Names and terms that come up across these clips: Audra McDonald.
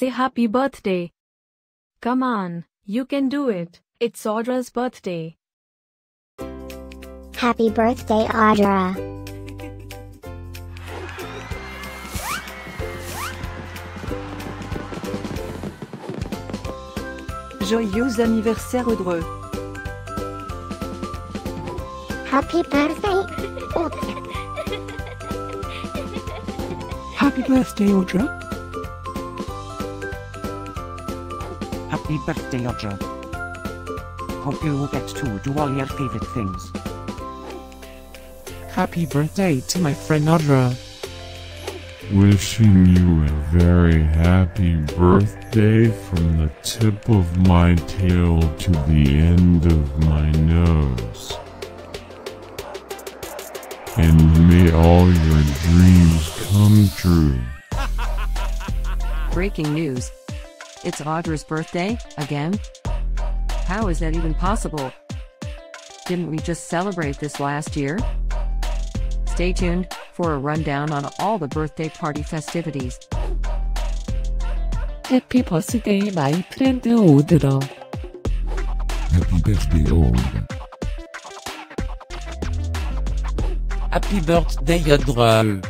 say happy birthday. Come on, you can do it. It's Audra's birthday. Happy birthday, Audra. Joyeux anniversaire, Audra. Happy birthday, Audra. Happy birthday, Audra. Happy birthday, Audra. Hope you will get to do all your favorite things. Happy birthday to my friend Audra. Wishing you a very happy birthday from the tip of my tail to the end of my nose. And may all your dreams come true. Breaking news. It's Audra's birthday, again? How is that even possible? Didn't we just celebrate this last year? Stay tuned for a rundown on all the birthday party festivities. Happy birthday, my friend Audra. Happy birthday, Audra. Happy birthday, Audra.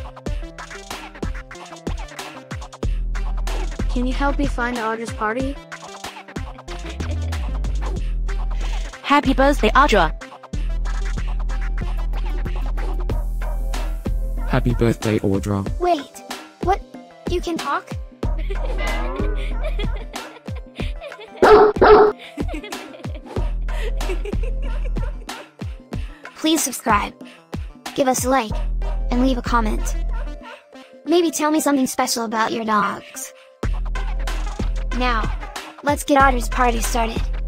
Can you help me find Audra's party? Happy birthday, Audra. Happy birthday, Audra. Wait, what? You can talk? Please subscribe, give us a like, and leave a comment. Maybe tell me something special about your dogs. Now, let's get Audra's party started.